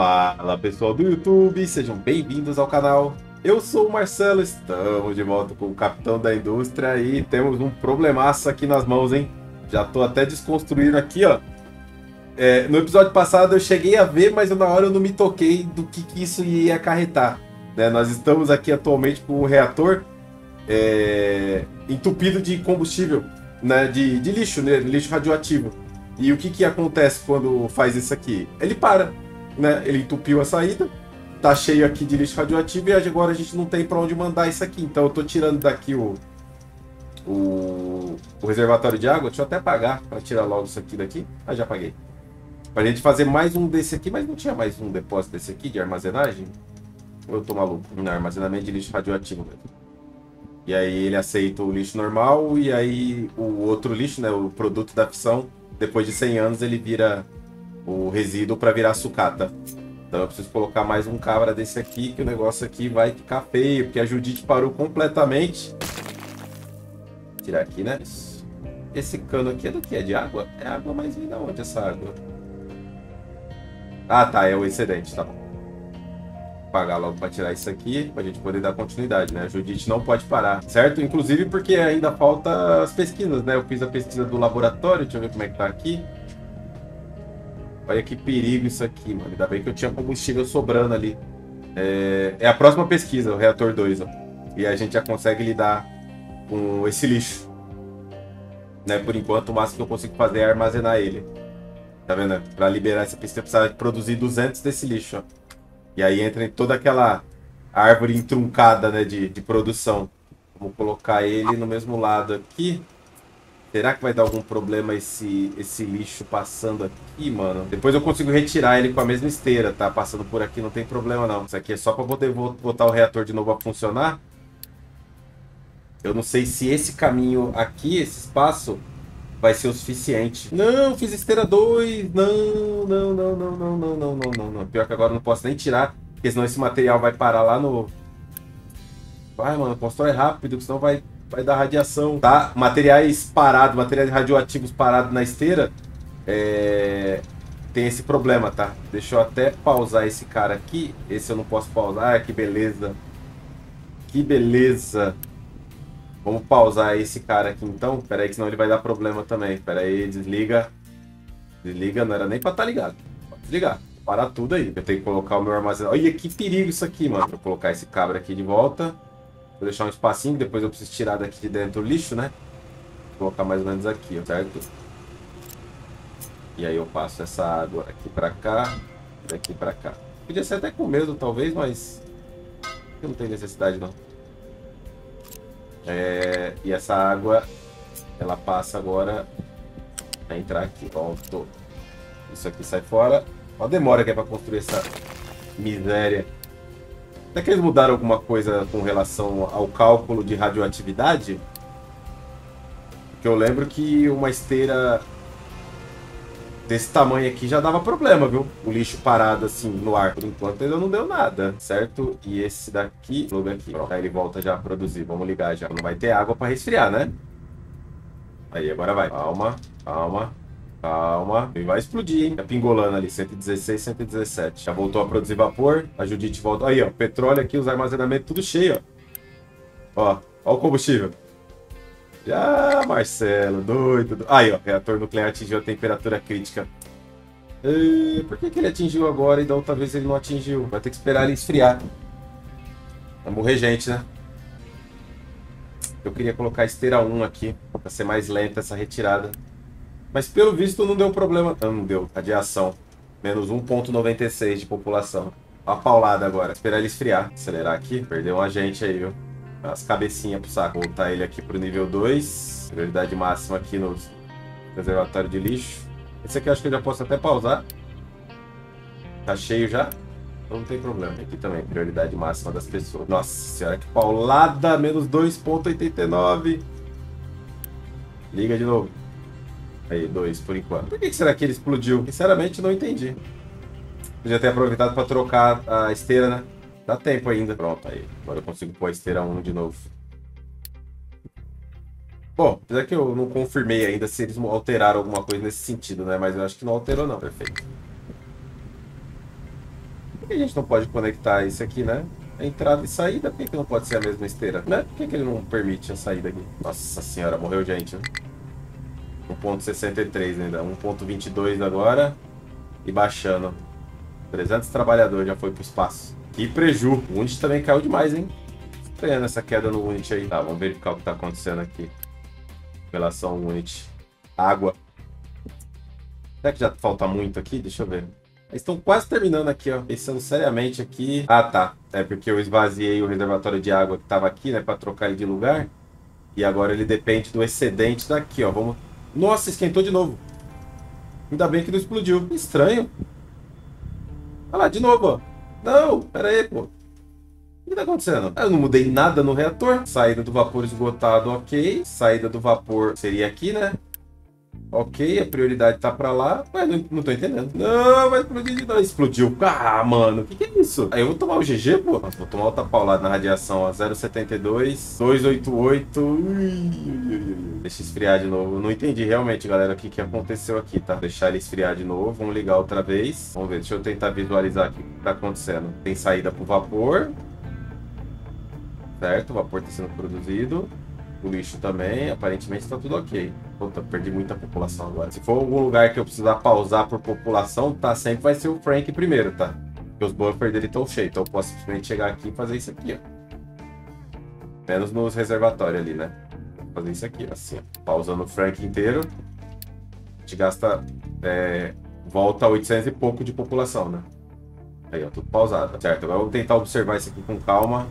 Fala pessoal do YouTube, sejam bem-vindos ao canal. Eu sou o Marcelo, estamos de volta com o Capitão da Indústria e temos um problemaço aqui nas mãos, hein? Já tô até desconstruindo aqui, ó. No episódio passado eu cheguei a ver, mas na hora eu não me toquei do que isso ia acarretar, né? Nós estamos aqui atualmente com o reator entupido de combustível, né? De lixo, né? Lixo radioativo. E o que acontece quando faz isso aqui? Ele para, né? Ele entupiu a saída, tá cheio aqui de lixo radioativo e agora a gente não tem para onde mandar isso aqui. Então eu tô tirando daqui o reservatório de água. Deixa eu até apagar para tirar logo isso aqui daqui. Ah, já apaguei. Pra gente fazer mais um desse aqui, mas não tinha mais um depósito desse aqui de armazenagem? Ou eu tô maluco? Não, armazenamento de lixo radioativo mesmo. E aí ele aceita o lixo normal e aí o outro lixo, né? O produto da fissão, depois de 100 anos ele vira o resíduo para virar sucata. Então eu preciso colocar mais um cabra desse aqui, que o negócio aqui vai ficar feio, porque a Judite parou completamente. Vou tirar aqui, né? Esse cano aqui é do que? É de água? É água, mas vem da onde essa água? Ah, tá, é o excedente, tá bom. Vou pagar logo para tirar isso aqui, para a gente poder dar continuidade, né? A Judite não pode parar, certo? Inclusive porque ainda falta as pesquisas, né? Eu fiz a pesquisa do laboratório, deixa eu ver como é que tá aqui. Olha que perigo isso aqui, mano. Ainda bem que eu tinha combustível sobrando ali. É a próxima pesquisa, o reator 2, ó. E a gente já consegue lidar com esse lixo, né? Por enquanto, o máximo que eu consigo fazer é armazenar ele. Tá vendo? Para liberar essa pista, eu precisava produzir 200 desse lixo, ó. E aí entra em toda aquela árvore entroncada, né, de produção. Vamos colocar ele no mesmo lado aqui. Será que vai dar algum problema esse lixo passando aqui, mano? Depois eu consigo retirar ele com a mesma esteira, tá? Passando por aqui não tem problema, não. Isso aqui é só pra poder botar o reator de novo a funcionar. Eu não sei se esse caminho aqui, esse espaço, vai ser o suficiente. Não, fiz esteira 2. Não. Pior que agora eu não posso nem tirar, porque senão esse material vai parar lá no... Vai, mano, constrói rápido, senão vai dar radiação, tá? Materiais parados, materiais radioativos parados na esteira, tem esse problema, tá? Deixa eu até pausar esse cara aqui. Esse eu não posso pausar. Ah, que beleza. Que beleza. Vamos pausar esse cara aqui, então. Pera aí, que senão ele vai dar problema também. Pera aí, desliga. Desliga, não era nem pra estar ligado. Pode desligar. Para tudo aí. Eu tenho que colocar o meu armazenamento. Olha que perigo isso aqui, mano. Vou colocar esse cabra aqui de volta. Vou deixar um espacinho, depois eu preciso tirar daqui de dentro o lixo, né? Vou colocar mais ou menos aqui, ó, certo? E aí eu passo essa água aqui pra cá, daqui pra cá. Podia ser até com medo, talvez, mas... eu não tenho necessidade, não. E essa água, ela passa agora a entrar aqui. Pronto. Isso aqui sai fora. Olha a demora que é pra construir essa miséria. Será que eles mudaram alguma coisa com relação ao cálculo de radioatividade? Porque eu lembro que uma esteira desse tamanho aqui já dava problema, viu? O lixo parado assim no ar. Por enquanto ainda não deu nada, certo? E esse daqui, pluga aqui. Pronto, aí ele volta já a produzir. Vamos ligar já. Não vai ter água para resfriar, né? Aí, agora vai. Calma, calma. Calma, ele vai explodir, hein? Tá pingolando ali, 116, 117. Já voltou a produzir vapor, a Judite volta. Aí, ó, petróleo aqui, os armazenamentos tudo cheio, ó. Ó o combustível. Já, Marcelo, doido. Aí, ó, reator nuclear atingiu a temperatura crítica. E por que ele atingiu agora e da outra vez ele não atingiu? Vai ter que esperar ele esfriar. Vai morrer gente, né? Eu queria colocar a esteira 1 aqui, pra ser mais lenta essa retirada. Mas pelo visto não deu problema. Não deu. Radiação. Menos 1,96 de população. Uma paulada agora. Esperar ele esfriar. Acelerar aqui. Perdeu um agente aí, viu? As cabecinhas pro saco. Voltar ele aqui pro nível 2. Prioridade máxima aqui no reservatório de lixo. Esse aqui eu acho que eu já posso até pausar. Tá cheio já? Então não tem problema. Aqui também. Prioridade máxima das pessoas. Nossa senhora, que paulada. Menos 2,89. Liga de novo. Aí, 2 por enquanto. Por que será que ele explodiu? Sinceramente, não entendi. Podia ter aproveitado para trocar a esteira, né? Dá tempo ainda. Pronto, aí. Agora eu consigo pôr a esteira 1 de novo. Bom, apesar que eu não confirmei ainda se eles alteraram alguma coisa nesse sentido, né? Mas eu acho que não alterou, não. Perfeito. que a gente não pode conectar isso aqui, né? Entrada e saída, por que que não pode ser a mesma esteira, né? Por que que ele não permite a saída aqui? Nossa senhora, morreu gente, né? 1.63 ainda, 1.22 agora e baixando. 300 trabalhadores já foi pro espaço. Que preju! O Unity também caiu demais, hein? Estranhando essa queda no Unity aí. Tá, vamos verificar o que tá acontecendo aqui em relação ao Unity. Água. Será que já falta muito aqui? Deixa eu ver. Eles estão quase terminando aqui, ó. Pensando seriamente aqui. Ah, tá. É porque eu esvaziei o reservatório de água que tava aqui, né? Pra trocar ele de lugar. E agora ele depende do excedente daqui, ó. Vamos... Nossa, esquentou de novo. Ainda bem que não explodiu. Estranho. Olha lá, de novo, ó. Não, pera aí, pô. O que tá acontecendo? Eu não mudei nada no reator. Saída do vapor esgotado, ok. Saída do vapor seria aqui, né? Ok, a prioridade tá pra lá. Mas não tô entendendo. Não, vai explodir de novo. Explodiu. Ah, mano, o que é isso? Aí eu vou tomar o GG, pô. Nossa, vou tomar outra paulada na radiação, ó. 0,72, 288. Deixa esfriar de novo. Eu não entendi realmente, galera, o que que aconteceu aqui, tá? Deixar ele esfriar de novo. Vamos ligar outra vez. Vamos ver, deixa eu tentar visualizar aqui o que tá acontecendo. Tem saída pro vapor. Certo, o vapor tá sendo produzido. O lixo também, aparentemente tá tudo ok. Puta, perdi muita população agora. Se for algum lugar que eu precisar pausar por população, tá? Sempre vai ser o Frank primeiro, tá? Porque os buffers dele estão cheios. Então eu posso simplesmente chegar aqui e fazer isso aqui, ó. Menos nos reservatórios ali, né? Fazer isso aqui, ó, assim, ó. Pausando o Frank inteiro. A gente gasta... volta a 800 e pouco de população, né? Aí, ó, tudo pausado. Certo, agora eu vou tentar observar isso aqui com calma.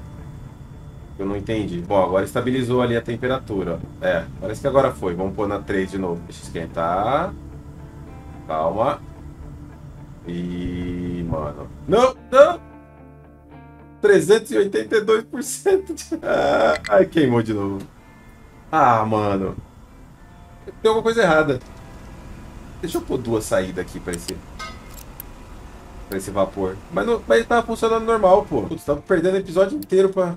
Eu não entendi. Bom, agora estabilizou ali a temperatura. É, parece que agora foi. Vamos pôr na 3 de novo. Deixa esquentar. Calma. E mano. Não, não! 382%. De... Ai, queimou de novo. Ah, mano. Tem alguma coisa errada. Deixa eu pôr duas saídas aqui para esse... Pra esse vapor. Mas, não... Mas ele tava funcionando normal, pô. Putz, tava perdendo o episódio inteiro pra...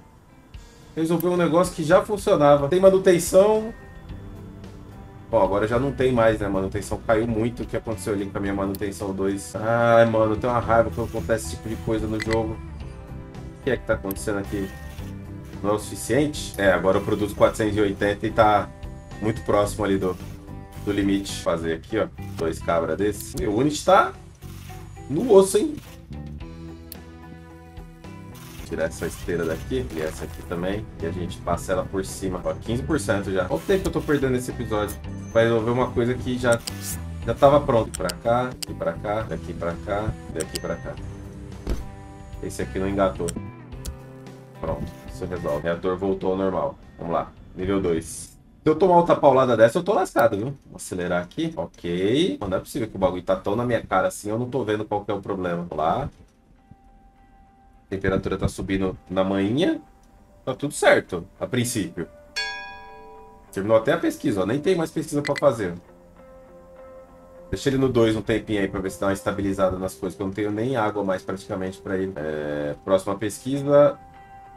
Resolveu um negócio que já funcionava. Tem manutenção. Ó, agora já não tem mais, né? Manutenção caiu muito. O que aconteceu ali com a minha manutenção 2? Ai, mano, eu tenho uma raiva quando acontece esse tipo de coisa no jogo. O que é que tá acontecendo aqui? Não é o suficiente? É, agora eu produzo 480 e tá muito próximo ali do limite. Vou fazer aqui, ó. Dois cabras desse. Meu, o Unity tá no osso, hein? Tirar essa esteira daqui e essa aqui também. E a gente passa ela por cima. Ó, 15% já. Olha o tempo que eu tô perdendo nesse episódio. Vai resolver uma coisa que já tava pronto. Pra cá, e pra cá, daqui pra cá, daqui pra cá. Esse aqui não engatou. Pronto, isso resolve. O reator voltou ao normal. Vamos lá, nível 2. Se eu tomar outra paulada dessa, eu tô lascado, viu? Vou acelerar aqui. Ok. Não é possível que o bagulho tá tão na minha cara assim. Eu não tô vendo qual que é o problema. Vamos lá. A temperatura tá subindo na manhinha. Tá tudo certo, a princípio. Terminou até a pesquisa, ó. Nem tem mais pesquisa pra fazer. Deixa ele no 2 um tempinho aí pra ver se dá uma estabilizada nas coisas. Que eu não tenho nem água mais praticamente pra ele. Próxima pesquisa...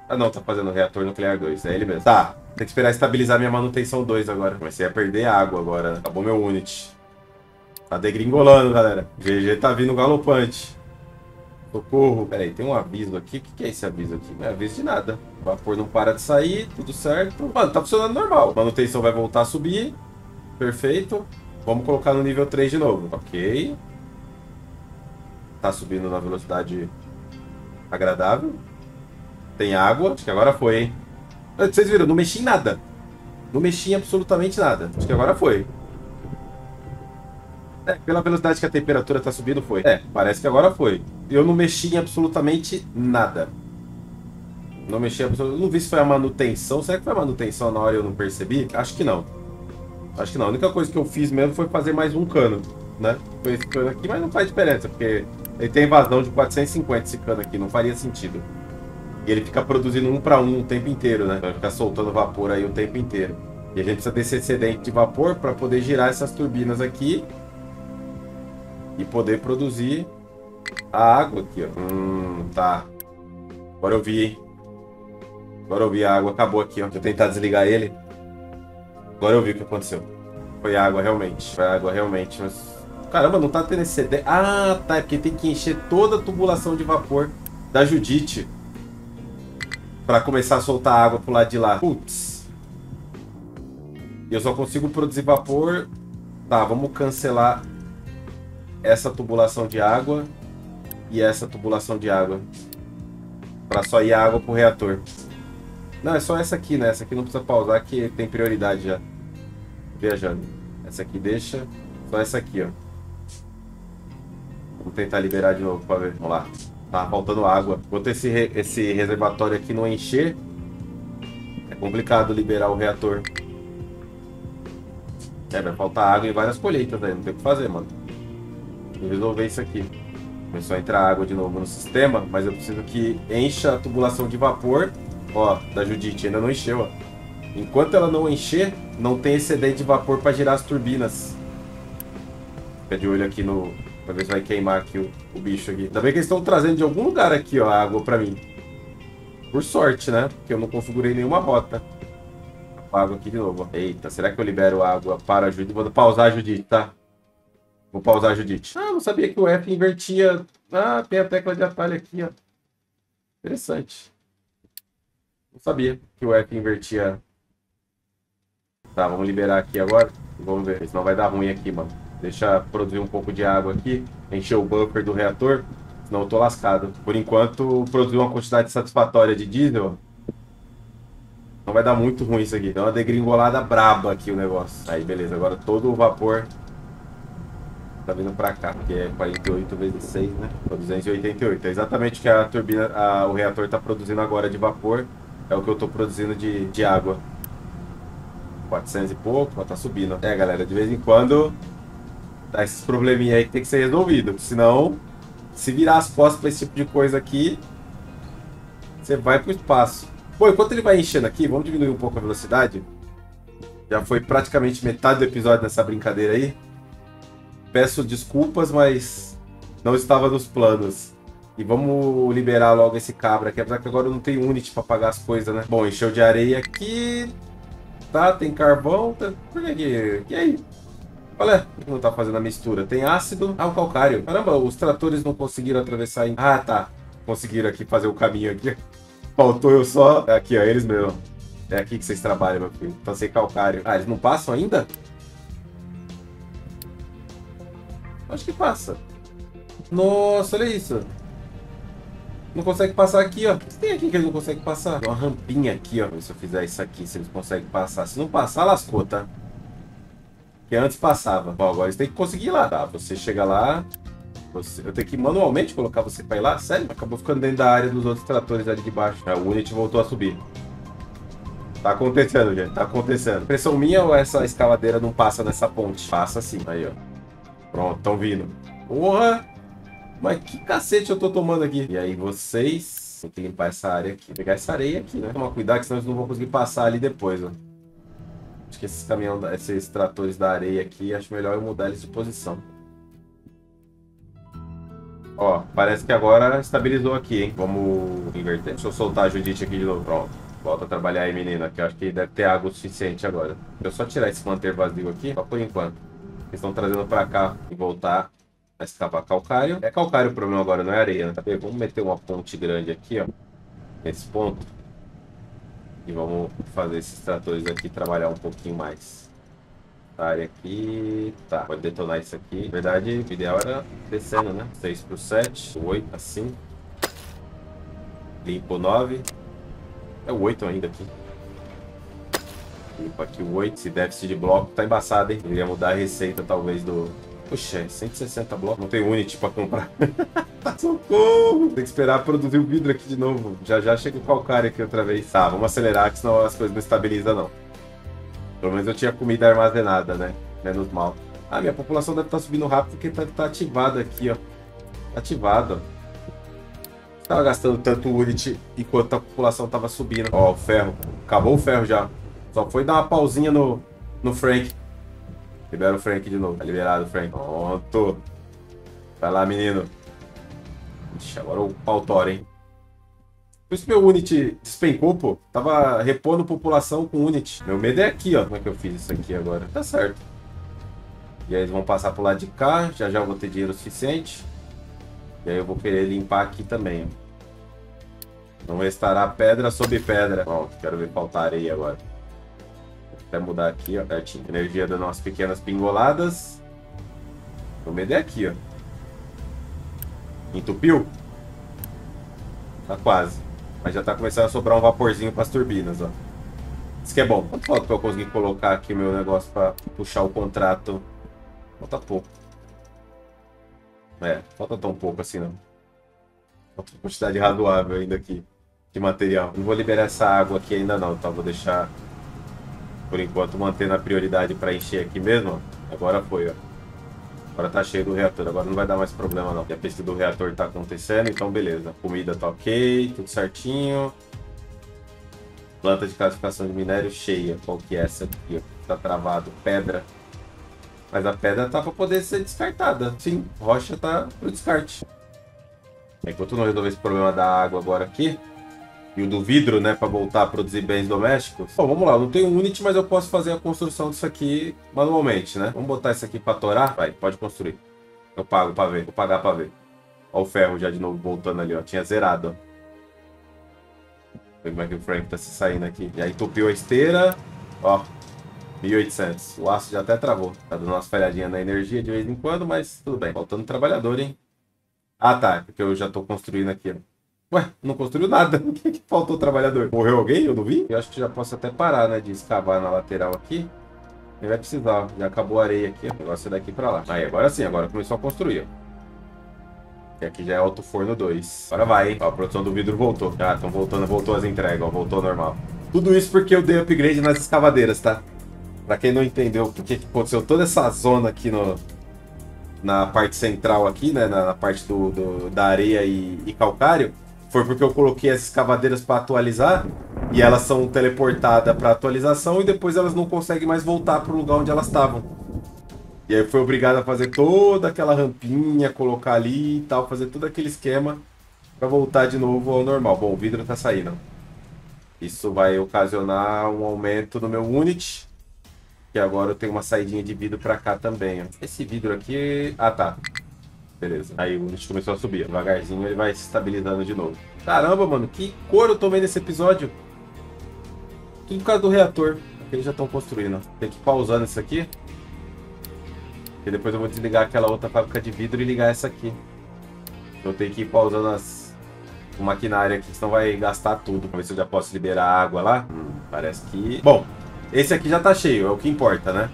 Ah não, tá fazendo reator nuclear 2, é ele mesmo. Tá, tem que esperar estabilizar minha manutenção 2 agora. Comecei a perder água agora, né? Acabou meu Unity. Tá degringolando, galera. GG tá vindo galopante. Socorro. Pera aí, tem um aviso aqui. O que que é esse aviso aqui? Não é aviso de nada. O vapor não para de sair, tudo certo. Mano, tá funcionando normal. Manutenção vai voltar a subir. Perfeito. Vamos colocar no nível 3 de novo. Ok. Tá subindo na velocidade agradável. Tem água. Acho que agora foi, hein? Vocês viram, não mexi em nada. Não mexi em absolutamente nada. Acho que agora foi. É, pela velocidade que a temperatura tá subindo foi. É, parece que agora foi. Eu não mexi em absolutamente nada. Não mexi em absolutamente... Não vi se foi a manutenção. Será que foi a manutenção na hora e eu não percebi? Acho que não. Acho que não. A única coisa que eu fiz mesmo foi fazer mais um cano, né? Foi esse cano aqui, mas não faz diferença, porque ele tem vazão de 450 esse cano aqui. Não faria sentido. E ele fica produzindo um para um o tempo inteiro, né? Vai ficar soltando vapor aí o tempo inteiro. E a gente precisa desse excedente de vapor para poder girar essas turbinas aqui. E poder produzir a água aqui, ó. Tá. Agora eu vi, hein? Agora eu vi a água. Acabou aqui, ó. Deixa eu tentar desligar ele. Agora eu vi o que aconteceu. Foi água, realmente. Foi água, realmente. Mas Caramba, não tá tendo esse CD. Ah, tá. É porque tem que encher toda a tubulação de vapor da Judite pra começar a soltar água pro lado de lá. Putz. Eu só consigo produzir vapor. Tá, vamos cancelar essa tubulação de água e essa tubulação de água pra só ir a água pro reator. Não, é só essa aqui, né? Essa aqui não precisa pausar que tem prioridade já. Viajando. Essa aqui deixa. Só essa aqui, ó. Vou tentar liberar de novo pra ver. Vamos lá. Tá faltando água. Enquanto esse reservatório aqui não encher, é complicado liberar o reator. É, vai faltar água em várias colheitas aí. Não tem o que fazer, mano. Vou resolver isso aqui. Começou a entrar água de novo no sistema, mas eu preciso que encha a tubulação de vapor. Ó, da Judite. Ainda não encheu, ó. Enquanto ela não encher, não tem excedente de vapor para girar as turbinas. Fica de olho aqui no... pra ver se vai queimar aqui o bicho aqui. Ainda bem que eles estão trazendo de algum lugar aqui, ó, a água pra mim. Por sorte, né? Porque eu não configurei nenhuma rota. Água aqui de novo, ó. Eita, será que eu libero água para a Judite? Vou pausar a Judite, tá? Vou pausar a Judite. Ah, não sabia que o F invertia... Ah, tem a tecla de atalho aqui, ó. Interessante. Não sabia que o F invertia... Tá, vamos liberar aqui agora. Vamos ver, senão vai dar ruim aqui, mano. Deixa produzir um pouco de água aqui. Encher o bumper do reator. Senão eu tô lascado. Por enquanto, produziu uma quantidade satisfatória de diesel. Não vai dar muito ruim isso aqui. Dá uma degringolada braba aqui o negócio. Aí, beleza. Agora todo o vapor tá vindo pra cá. Porque é 48 vezes 6, né? 288. É exatamente o que a turbina, o reator tá produzindo agora de vapor. É o que eu tô produzindo de água. 400 e pouco, mas tá subindo. É, galera, de vez em quando dá esses probleminha aí que tem que ser resolvido. Senão, se virar as costas pra esse tipo de coisa aqui, você vai pro espaço. Bom, enquanto ele vai enchendo aqui, vamos diminuir um pouco a velocidade. Já foi praticamente metade do episódio nessa brincadeira aí. Peço desculpas, mas não estava nos planos. E vamos liberar logo esse cabra aqui, apesar que agora eu não tenho unit pra pagar as coisas, né? Bom, encheu de areia aqui... Tá, tem carvão, tá... Por que aqui? E aí? Olha, não tá fazendo a mistura. Tem ácido, ah, o calcário. Caramba, os tratores não conseguiram atravessar ainda. Ah, tá. Conseguiram aqui fazer o caminho aqui. Faltou eu só... Aqui, ó, eles mesmo. É aqui que vocês trabalham, meu filho. Tá sem calcário. Ah, eles não passam ainda? Acho que passa. Nossa, olha isso. Não consegue passar aqui, ó. Tem aqui que eles não conseguem passar. Tem uma rampinha aqui, ó. Se eu fizer isso aqui, se eles conseguem passar. Se não passar, lascou, tá? Que antes passava. Bom, agora eles têm que conseguir ir lá. Tá, você chega lá. Você... Eu tenho que manualmente colocar você pra ir lá? Sério? Acabou ficando dentro da área dos outros tratores ali de baixo. A unit voltou a subir. Tá acontecendo, gente. Tá acontecendo. Pressão minha ou essa escavadeira não passa nessa ponte? Passa sim. Aí, ó. Pronto, tão vindo. Porra! Mas que cacete eu tô tomando aqui? E aí vocês... Vou ter que limpar essa área aqui. Vou pegar essa areia aqui, né? Tomar cuidado, que senão eles não vão conseguir passar ali depois, ó. Acho que esses caminhões... Esses tratores da areia aqui, acho melhor eu mudar eles de posição. Ó, parece que agora estabilizou aqui, hein? Vamos inverter. Deixa eu soltar a Judite aqui de novo. Pronto. Volta a trabalhar aí, menina. Que eu acho que deve ter água o suficiente agora. Deixa eu só tirar esse manter vazio aqui. Só por enquanto. Eles estão trazendo pra cá e voltar... Vai escavar calcário. É calcário o problema agora, não é areia, né? Tá bem? Vamos meter uma ponte grande aqui, ó. Nesse ponto. E vamos fazer esses tratores aqui trabalhar um pouquinho mais. Essa área aqui... Tá, pode detonar isso aqui. Na verdade, o ideal era descendo, né? 6 pro 7. 8, assim. Limpa o 9. É o 8 ainda aqui. Limpa aqui o 8. Esse déficit de bloco tá embaçado, hein? Ele ia mudar a receita, talvez, do... Puxa, 160 blocos. Não tem unit pra comprar. Socorro! Tem que esperar produzir o vidro aqui de novo. Já já chega o calcário aqui outra vez. Tá, vamos acelerar, que senão as coisas não estabilizam, não. Pelo menos eu tinha comida armazenada, né? Menos mal. Ah, minha população deve estar subindo rápido porque tá ativada aqui, ó. Ativada, ó. Tava gastando tanto unit enquanto a população tava subindo. Ó, o ferro. Acabou o ferro já. Só foi dar uma pausinha no Frank. Libera o Frank de novo. Tá liberado o Frank. Pronto. Vai lá, menino. Ixi, agora o pau tora, hein? Por isso que meu unit despencou, pô. Tava repondo população com unit. Meu medo é aqui, ó. Como é que eu fiz isso aqui agora? Tá certo. E aí eles vão passar pro lado de cá. Já já eu vou ter dinheiro suficiente. E aí eu vou querer limpar aqui também. Não restará pedra sobre pedra. Pronto, quero ver faltar areia agora. Vou até mudar aqui, ó. Pertinho. Energia dando umas pequenas pingoladas. Vou medir aqui, ó. Entupiu? Tá quase. Mas já tá começando a sobrar um vaporzinho para as turbinas, ó. Isso que é bom. Quanto falta para eu conseguir colocar aqui o meu negócio para puxar o contrato? Falta pouco. É, falta tão pouco assim, não. Falta uma quantidade razoável ainda aqui de material. Não vou liberar essa água aqui ainda não, tá? Vou deixar, por enquanto, mantendo a prioridade para encher aqui mesmo, ó. Agora foi, ó. Agora tá cheio do reator, agora não vai dar mais problema não. E a pesquisa do reator tá acontecendo, então beleza. Comida tá ok, tudo certinho. Planta de classificação de minério cheia. Qual que é essa aqui? Ó? Tá travado, pedra. Mas a pedra tá pra poder ser descartada. Sim, rocha tá pro descarte. Enquanto não resolver esse problema da água agora aqui. E o do vidro, né, pra voltar a produzir bens domésticos. Bom, vamos lá, eu não tenho unit, mas eu posso fazer a construção disso aqui manualmente, né? Vamos botar isso aqui pra torar? Vai, pode construir. Eu pago pra ver, vou pagar pra ver. Ó o ferro já de novo voltando ali, ó, tinha zerado, ó. Vê como é que o Frank tá se saindo aqui. Já entupiu a esteira, ó, 1800. O aço já até travou. Tá dando umas falhadinhas na energia de vez em quando, mas tudo bem. Faltando trabalhador, hein? Ah, tá, porque eu já tô construindo aqui, ó. Ué, não construiu nada. O que faltou o trabalhador? Morreu alguém? Eu não vi? Eu acho que já posso até parar, né? De escavar na lateral aqui. Ele vai precisar. Já acabou a areia aqui. O negócio é daqui pra lá. Aí, agora sim. Agora começou a construir. E aqui já é alto forno 2. Agora vai, hein? Ó, a produção do vidro voltou. Ah, estão voltando. Voltou as entregas, ó. Voltou normal. Tudo isso porque eu dei upgrade nas escavadeiras, tá? Pra quem não entendeu por que aconteceu toda essa zona aqui no... na parte central aqui, né? Na parte da areia e calcário. Foi porque eu coloquei as escavadeiras para atualizar e elas são teleportadas para atualização e depois elas não conseguem mais voltar para o lugar onde elas estavam. E aí eu fui obrigado a fazer toda aquela rampinha, colocar ali e tal, fazer todo aquele esquema para voltar de novo ao normal. Bom, o vidro tá saindo. Isso vai ocasionar um aumento no meu unit, que agora eu tenho uma saidinha de vidro para cá também. Ó. Esse vidro aqui... Ah, tá. Beleza. Aí o unit começou a subir. Devagarzinho ele vai se estabilizando de novo. Caramba, mano. Que cor eu tomei nesse episódio. Tudo por causa do reator. Eles já estão construindo. Tem que ir pausando isso aqui. E depois eu vou desligar aquela outra fábrica de vidro e ligar essa aqui. Eu tenho que ir pausando o maquinário aqui, senão vai gastar tudo. Pra ver se eu já posso liberar a água lá. Parece que... Bom, esse aqui já tá cheio. É o que importa, né?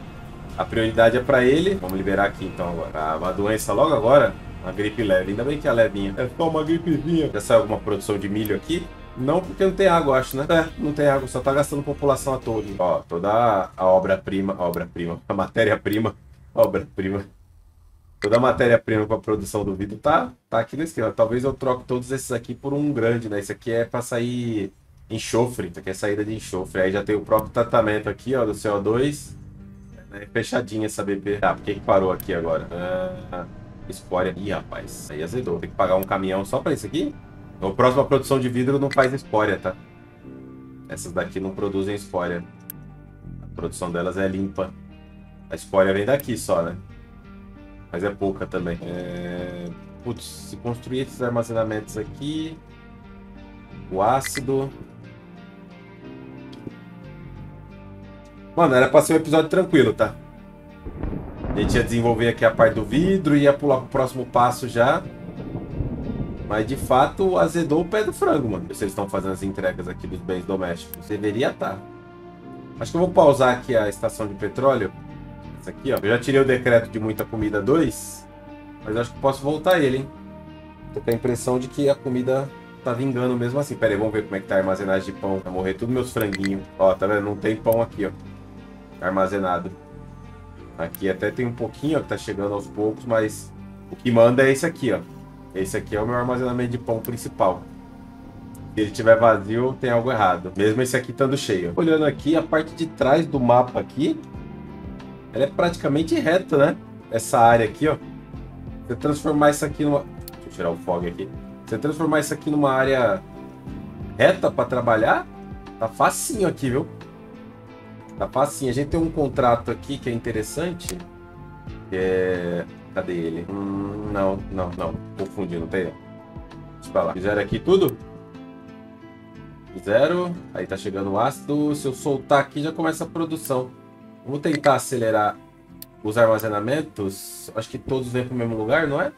A prioridade é pra ele. Vamos liberar aqui então agora. Uma doença logo agora. Uma gripe leve. Ainda bem que é levinha. É só uma gripezinha. Já saiu alguma produção de milho aqui? Não, porque não tem água, acho, né? É, não tem água. Só tá gastando população à toa. Ó, toda a obra-prima. Obra-prima. A matéria-prima. Obra-prima. Toda a matéria-prima pra produção do vidro tá aqui no esquema. Talvez eu troque todos esses aqui por um grande, né? Isso aqui é pra sair enxofre. Isso aqui é saída de enxofre. Aí já tem o próprio tratamento aqui, ó, do CO2. É fechadinha essa BP. Tá, por que parou aqui agora? Escória. Ih, rapaz. Aí azedou. Tem que pagar um caminhão só pra isso aqui? A próxima produção de vidro não faz escória, tá? Essas daqui não produzem escória. A produção delas é limpa. A escória vem daqui só, né? Mas é pouca também. Putz, se construir esses armazenamentos aqui... O ácido... Mano, era pra ser um episódio tranquilo, tá? A gente ia desenvolver aqui a parte do vidro, ia pular pro próximo passo já. Mas, de fato, azedou o pé do frango, mano. Vocês estão fazendo as entregas aqui dos bens domésticos. Deveria estar. Acho que eu vou pausar aqui a estação de petróleo. Essa aqui, ó. Eu já tirei o decreto de muita comida 2. Mas acho que posso voltar ele, hein? Tô com a impressão de que a comida... Tá vingando mesmo assim. Pera aí, vamos ver como é que tá a armazenagem de pão. Vai morrer tudo meus franguinhos. Ó, tá vendo? Não tem pão aqui, ó. Armazenado. Aqui até tem um pouquinho, ó, que tá chegando aos poucos, mas o que manda é esse aqui, ó. Esse aqui é o meu armazenamento de pão principal. Se ele tiver vazio, tem algo errado. Mesmo esse aqui estando cheio. Olhando aqui, a parte de trás do mapa aqui, ela é praticamente reta, né? Essa área aqui, ó. Se eu transformar isso aqui numa... Deixa eu tirar o fog aqui. Você transformar isso aqui numa área reta para trabalhar, tá facinho aqui, viu? Tá facinho. A gente tem um contrato aqui que é interessante. Cadê ele? Não. Confundi, não tem. Deixa eu falar. Fizeram aqui tudo? Fizeram. Aí tá chegando o ácido. Se eu soltar aqui, já começa a produção. Vou tentar acelerar os armazenamentos. Acho que todos vêm pro mesmo lugar, não é?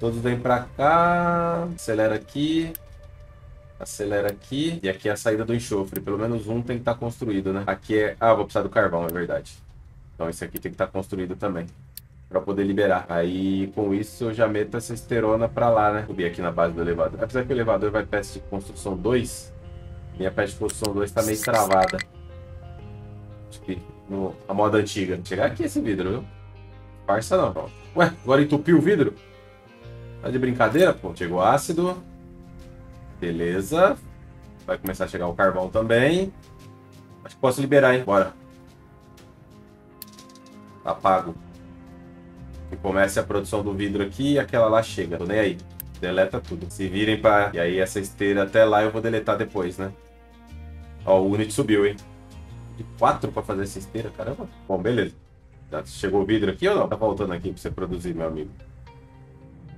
Todos vêm pra cá. Acelera aqui. Acelera aqui. E aqui é a saída do enxofre. Pelo menos um tem que estar construído, né? Aqui é... Ah, vou precisar do carvão, é verdade. Então esse aqui tem que estar construído também, pra poder liberar. Aí com isso eu já meto essa esterona pra lá, né? Subir aqui na base do elevador. Apesar que o elevador vai peça de construção 2. Minha peça de construção 2 tá meio travada. Acho que a moda antiga. Chegar aqui esse vidro, viu? Parça não, pô. Ué, agora entupiu o vidro? Tá de brincadeira, pô. Chegou ácido. Beleza. Vai começar a chegar o carvão também. Acho que posso liberar, hein? Bora. Tá pago. E comece a produção do vidro aqui e aquela lá chega. Tô nem aí. Deleta tudo. Se virem pra... E aí essa esteira até lá eu vou deletar depois, né? Ó, o unit subiu, hein? De 4 pra fazer essa esteira, caramba. Bom, beleza. Já chegou o vidro aqui ou não? Tá voltando aqui pra você produzir, meu amigo.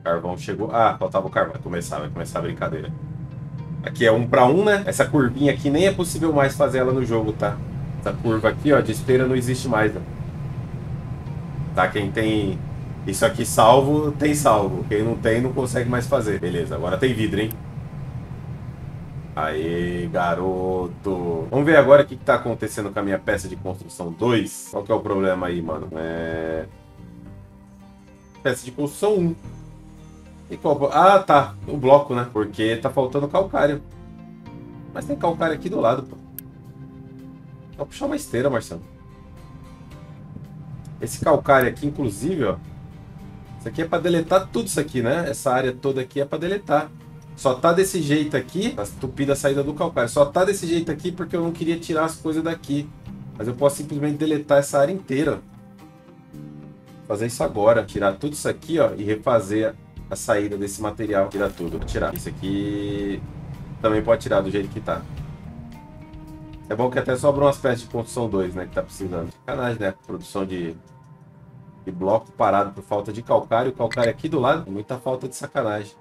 Carvão chegou. Ah, faltava o carvão. Vai começar a brincadeira. Aqui é 1 pra 1, né? Essa curvinha aqui nem é possível mais fazer ela no jogo, tá? Essa curva aqui, ó, de esteira não existe mais, né? Tá, quem tem... Isso aqui salvo, tem salvo. Quem não tem, não consegue mais fazer. Beleza, agora tem vidro, hein? Aê, garoto. Vamos ver agora o que tá acontecendo com a minha peça de construção 2. Qual que é o problema aí, mano? Peça de construção 1. E qual... Ah, tá. O bloco, né? Porque tá faltando calcário. Mas tem calcário aqui do lado, pô. Vou puxar uma esteira, Marcelo. Esse calcário aqui, inclusive, ó. Isso aqui é pra deletar tudo isso aqui, né? Essa área toda aqui é pra deletar. Só tá desse jeito aqui. Tá estupida a saída do calcário. Só tá desse jeito aqui porque eu não queria tirar as coisas daqui. Mas eu posso simplesmente deletar essa área inteira. Vou fazer isso agora. Tirar tudo isso aqui, ó. E refazer a saída desse material. Tirar tudo. Vou tirar. Isso aqui também pode tirar do jeito que tá. É bom que até sobram umas peças de construção 2, né? Que tá precisando. Sacanagem, né? Produção de bloco parado por falta de calcário. O calcário aqui do lado, muita falta de sacanagem.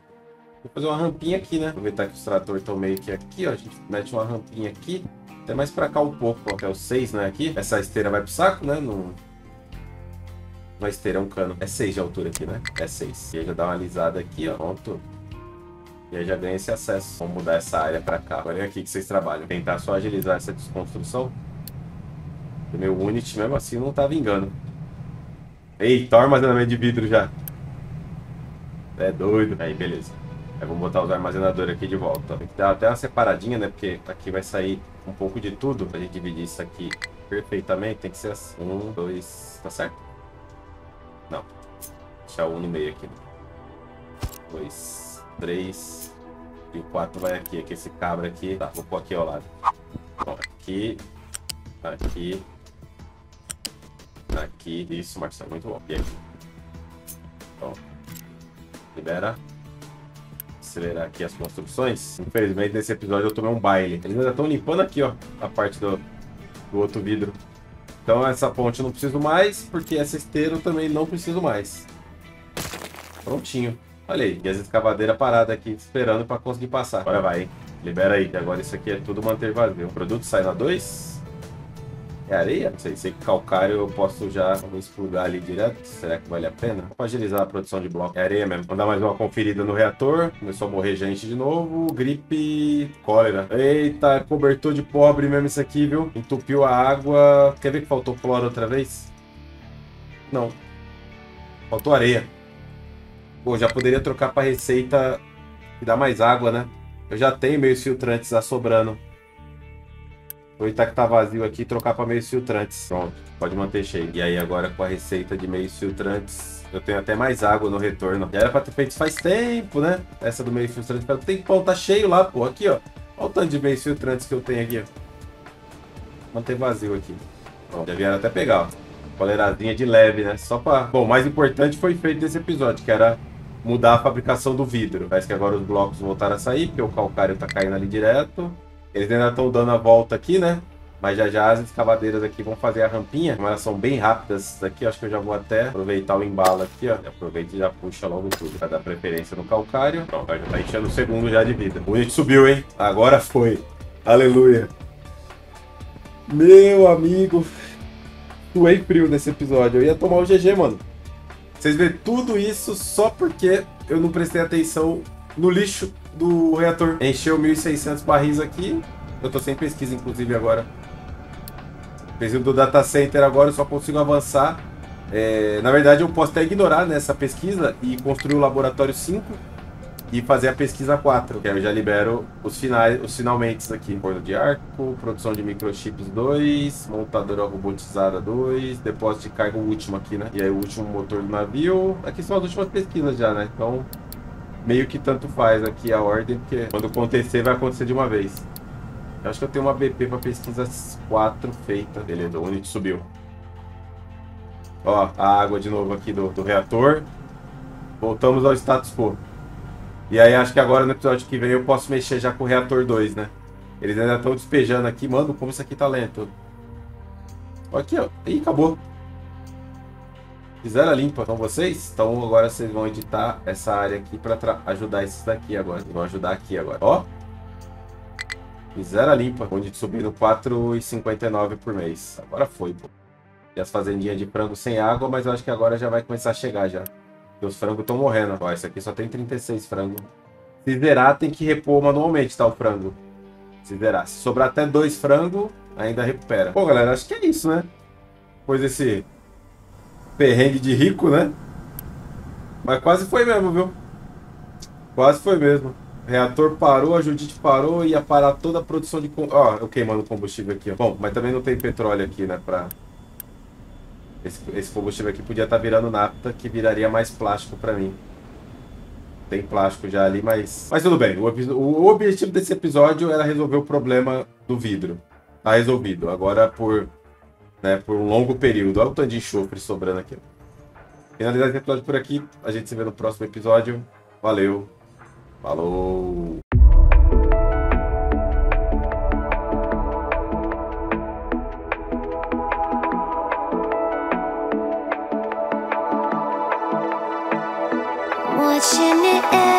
Vou fazer uma rampinha aqui, né? Aproveitar que os tratores estão meio que aqui, ó. A gente mete uma rampinha aqui. Até mais pra cá um pouco, ó. Até o 6, né? Aqui. Essa esteira vai pro saco, né? Não é esteira, é um cano. É 6 de altura aqui, né? É 6. E aí já dá uma alisada aqui, ó. Pronto. E aí já ganha esse acesso. Vamos mudar essa área pra cá. Agora é aqui que vocês trabalham. Tentar só agilizar essa desconstrução. O meu unit mesmo assim não tá vingando. Eita, armazenamento de vidro já. É doido. Aí, beleza. Aí vamos botar os armazenadores aqui de volta. Tem que dar até uma separadinha, né? Porque aqui vai sair um pouco de tudo. Pra gente dividir isso aqui perfeitamente, tem que ser assim. 1, 2... Tá certo? Não. Deixar 1 no meio aqui. 2, 3... E o 4 vai aqui. Aqui esse cabra aqui. Tá, vou pôr aqui ao lado. Ó, aqui. Aqui. Aqui, isso, Marcelo, muito bom. E aqui. Então, libera. Acelerar aqui as construções. Infelizmente, nesse episódio eu tomei um baile. Eles ainda estão limpando aqui, ó, a parte do outro vidro. Então, essa ponte eu não preciso mais, porque essa esteira eu também não preciso mais. Prontinho. Olha aí, e as escavadeiras paradas aqui, esperando para conseguir passar. Agora vai, hein? Libera aí. E agora isso aqui é tudo manter vazio. O produto sai na 2. É areia? Não sei, sei que calcário eu posso já expurgar ali direto. Será que vale a pena? Vou agilizar a produção de bloco. É areia mesmo. Vou dar mais uma conferida no reator. Começou a morrer gente de novo. Gripe... Cólera. Eita, cobertor de pobre mesmo isso aqui, viu? Entupiu a água. Quer ver que faltou cloro outra vez? Não. Faltou areia. Pô, já poderia trocar pra receita e dar mais água, né? Eu já tenho meios filtrantes lá sobrando. Aproveitar que tá vazio aqui e trocar para meios filtrantes. Pronto, pode manter cheio. E aí agora com a receita de meios filtrantes, eu tenho até mais água no retorno. Já era para ter feito isso faz tempo, né? Essa do meio filtrante, faz tempão, tá cheio lá, pô. Aqui, ó. Olha o tanto de meios filtrantes que eu tenho aqui, ó. Manter vazio aqui. Pronto, já vieram até pegar, ó. Colerazinha de leve, né? Só para... Bom, o mais importante foi feito nesse episódio, que era mudar a fabricação do vidro. Parece que agora os blocos voltaram a sair, porque o calcário tá caindo ali direto. Eles ainda estão dando a volta aqui, né? Mas já já as escavadeiras aqui vão fazer a rampinha. Como elas são bem rápidas aqui, acho que eu já vou até aproveitar o embalo aqui, ó. Aproveita e já puxa logo tudo. Pra dar preferência no calcário. Pronto, já tá enchendo o segundo já de vida. O gente subiu, hein? Agora foi. Aleluia. Meu amigo. Doei frio nesse episódio. Eu ia tomar o GG, mano. Vocês vêem tudo isso só porque eu não prestei atenção no lixo do reator. Encheu 1.600 barris aqui. Eu tô sem pesquisa, inclusive, agora. Pesquisa do data center agora, eu só consigo avançar. Na verdade, eu posso até ignorar, né, essa pesquisa e construir o laboratório 5 e fazer a pesquisa 4. Que aí eu já libero os finalmentes aqui. Forno de arco, produção de microchips 2, montadora robotizada 2, depósito de carga, o último aqui, né? E aí o último motor do navio. Aqui são as últimas pesquisas já, né? Então, meio que tanto faz aqui a ordem, porque quando acontecer, vai acontecer de uma vez. Eu acho que eu tenho uma BP para pesquisa 4 feita. Beleza, o unit subiu. Ó, a água de novo aqui do reator. Voltamos ao status quo. E aí acho que agora no episódio que vem eu posso mexer já com o reator 2, né? Eles ainda estão despejando aqui. Mano, como isso aqui tá lento. Ó, aqui, ó. Ih, acabou. Fizeram a limpa. Então vocês? Então agora vocês vão editar essa área aqui para ajudar esses daqui agora. Eles vão ajudar aqui agora. Ó. Fizeram a limpa, onde subiram 4,59 por mês. Agora foi, pô. E as fazendinhas de frango sem água, mas eu acho que agora já vai começar a chegar já. Porque os frangos estão morrendo. Ó, esse aqui só tem 36 frangos. Se zerar, tem que repor manualmente, tá, o frango. Se zerar. Se sobrar até 2 frangos, ainda recupera. Pô, galera, acho que é isso, né? Depois desse perrengue de rico, né? Mas quase foi mesmo, viu? Quase foi mesmo. Reator parou, a Judite parou, ia parar toda a produção de... Ó, eu queimando combustível aqui, ó. Bom, mas também não tem petróleo aqui, né, pra... Esse combustível aqui podia estar virando nafta, que viraria mais plástico pra mim. Tem plástico já ali, mas... Mas tudo bem, o objetivo desse episódio era resolver o problema do vidro. Tá resolvido. Agora por um longo período. Olha o tanto de enxofre sobrando aqui. Finalizar esse episódio por aqui. A gente se vê no próximo episódio. Valeu! Falou! Watching it.